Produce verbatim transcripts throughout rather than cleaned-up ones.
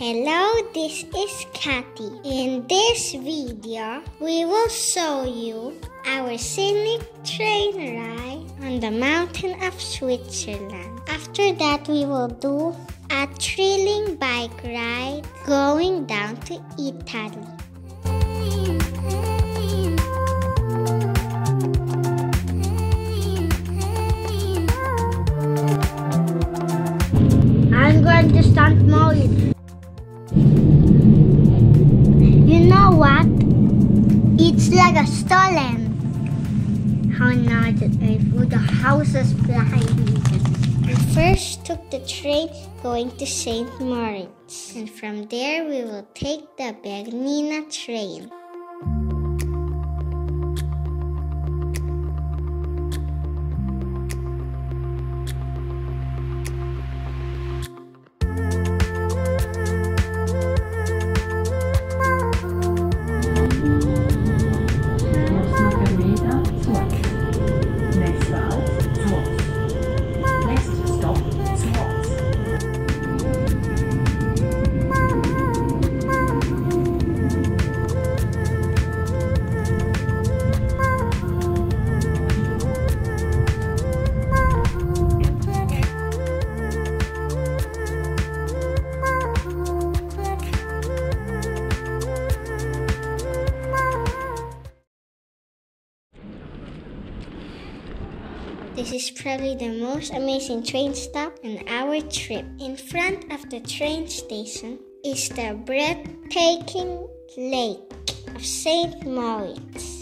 Hello, this is Kathy. In this video, we will show you our scenic train ride on the mountain of Switzerland. After that, we will do a thrilling bike ride going down to Italy. I'm going to Saint Moritz. You know what? It's like a stolen. How nice it is with the houses behind me. We first took the train going to Saint Moritz, and from there we will take the Bernina train. This is probably the most amazing train stop on our trip. In front of the train station is the breathtaking lake of Saint Moritz.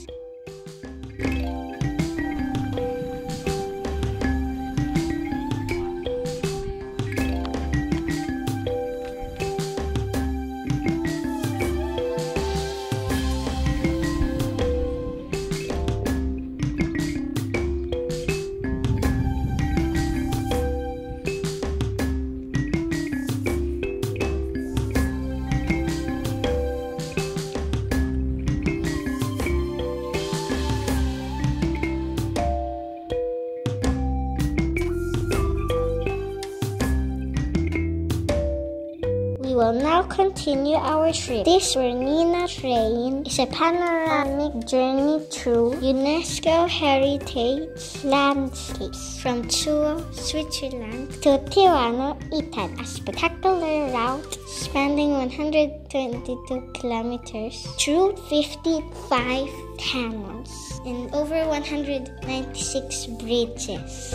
We will now continue our trip. This Bernina train is a panoramic journey through UNESCO heritage landscapes from Chur, Switzerland to Tirano, Italy. A spectacular route spanning one hundred twenty-two kilometers through fifty-five tunnels and over one hundred ninety-six bridges.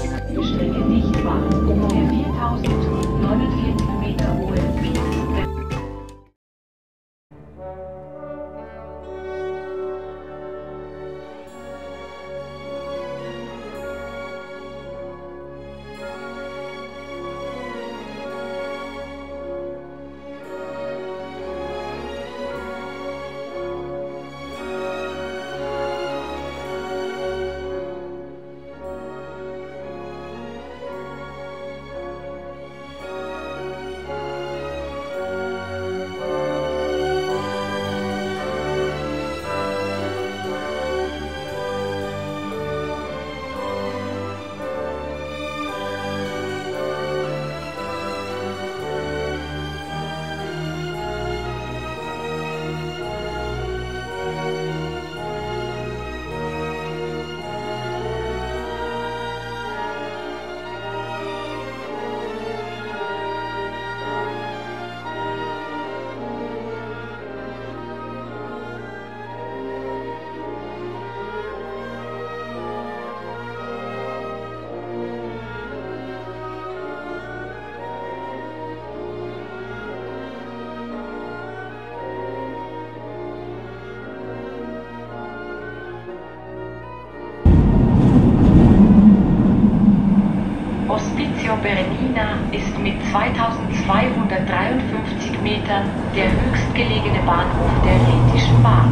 Bernina ist mit zweitausendzweihundertdreiundfünfzig Metern der höchstgelegene Bahnhof der Rätischen Bahn.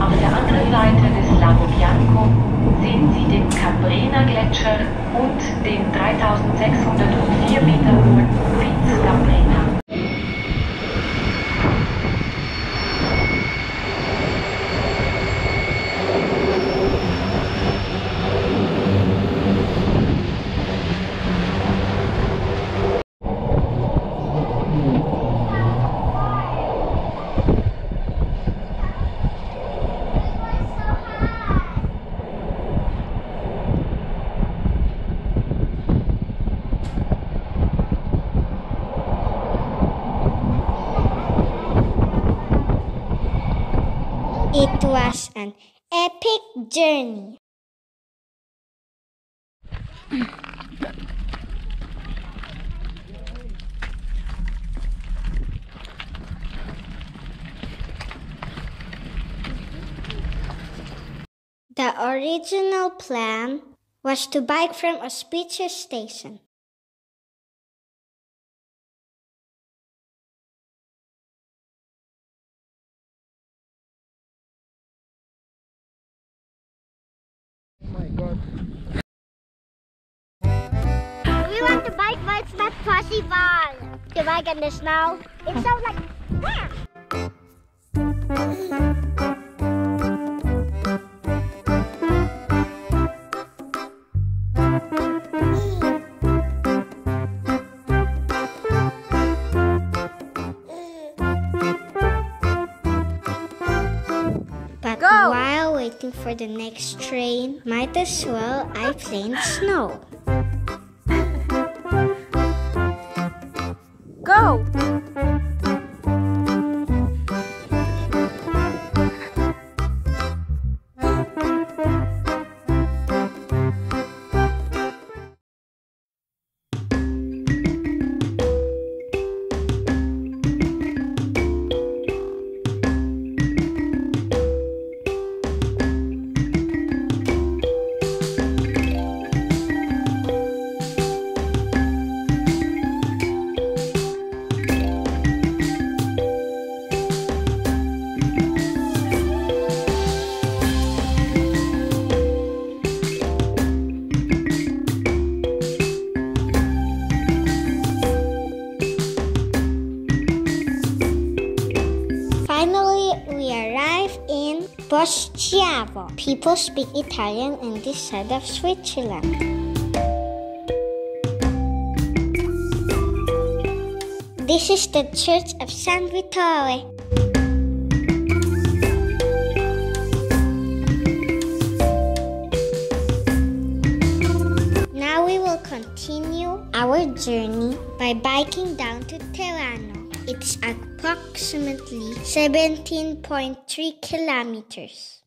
Auf der anderen Seite des Lago Bianco sehen Sie den Cabrena-Gletscher und den dreitausendsechshundertvier Meter hohen Piz Cabrena. It was an epic journey. The original plan was to bike from Auspicious Station. Oh my God. We want to bike, but it's not possible. To bike in the snow, it sounds like... Ah! For the next train, might as well I plane snow. Go! Poschiavo. People speak Italian in this side of Switzerland. This is the church of San Vittore. Now we will continue our journey by biking down to Tirano. It's approximately seventeen point three kilometers.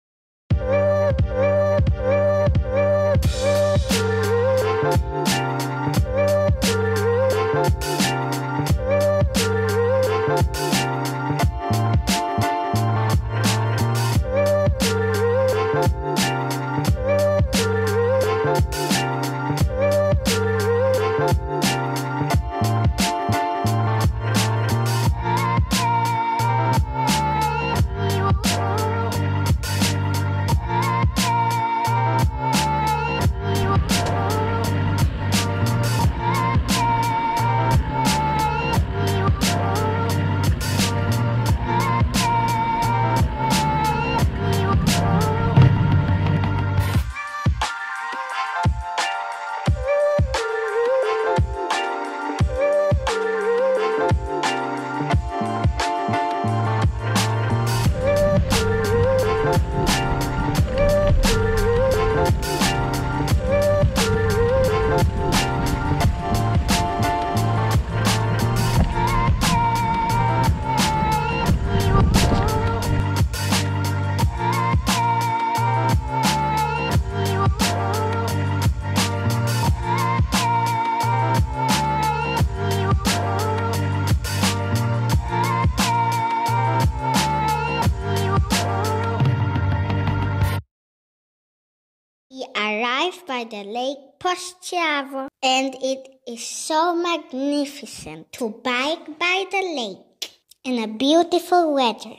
By the lake Poschiavo, and it is so magnificent to bike by the lake in a beautiful weather.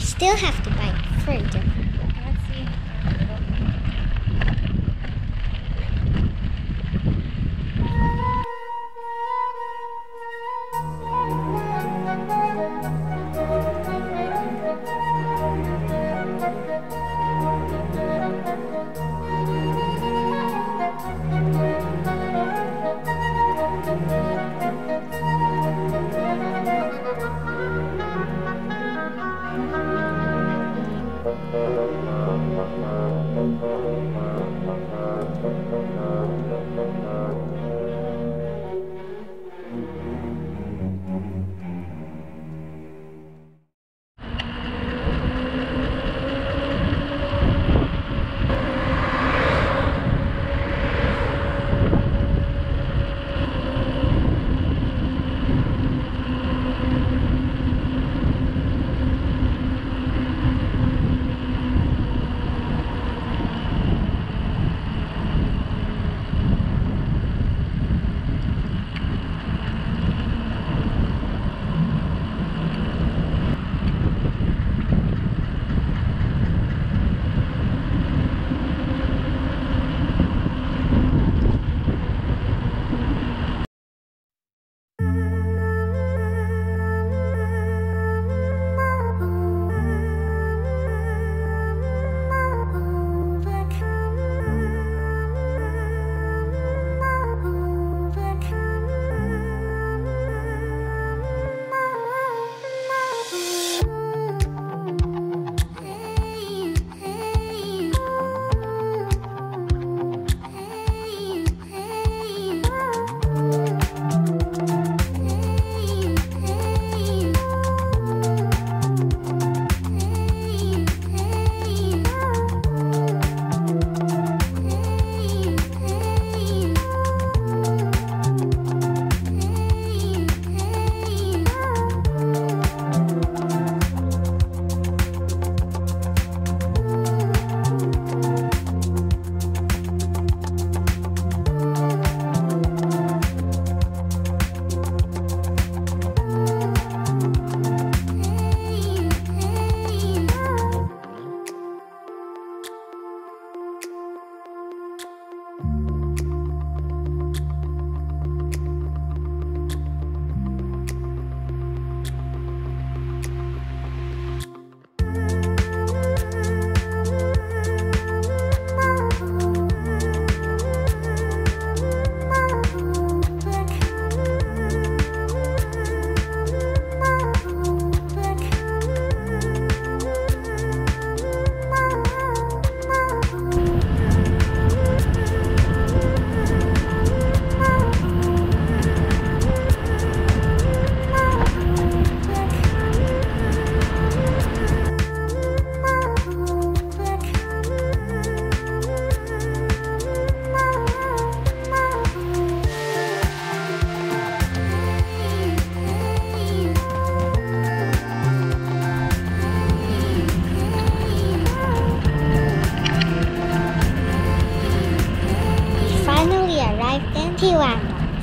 Still have to bike pretty different. Let's see. Tirano.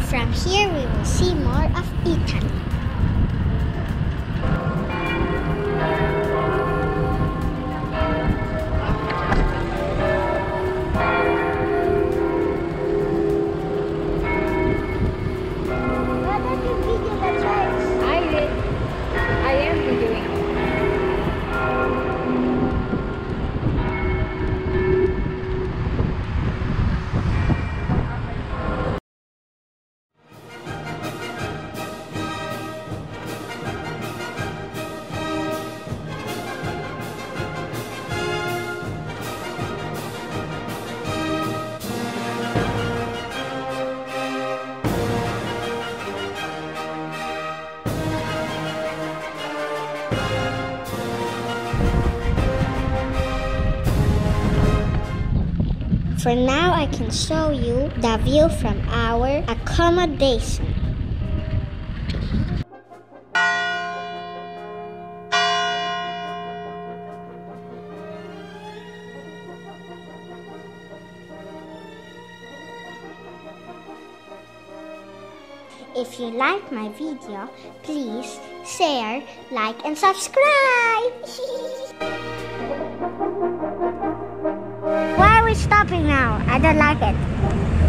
From here we will see more of Italy. For now, I can show you the view from our accommodation. If you like my video, please share, like, and subscribe! Why are we stopping now? I don't like it.